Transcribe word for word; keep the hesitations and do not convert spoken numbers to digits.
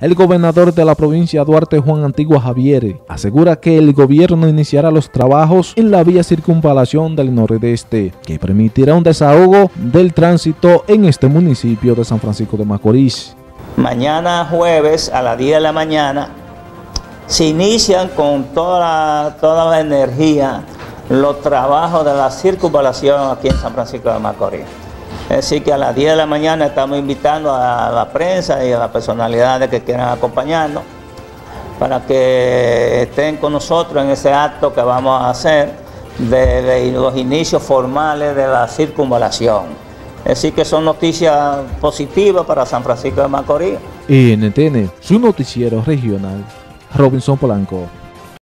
El gobernador de la provincia Duarte, Juan Antigua Javier, asegura que el gobierno iniciará los trabajos en la vía Circunvalación del Nordeste, que permitirá un desahogo del tránsito en este municipio de San Francisco de Macorís. Mañana jueves a las diez de la mañana se inician con toda, toda la energía los trabajos de la circunvalación aquí en San Francisco de Macorís. Así que a las diez de la mañana estamos invitando a la prensa y a las personalidades que quieran acompañarnos para que estén con nosotros en ese acto que vamos a hacer de, de los inicios formales de la circunvalación. Así que son noticias positivas para San Francisco de Macorís. N T N, su noticiero regional, Robinson Polanco.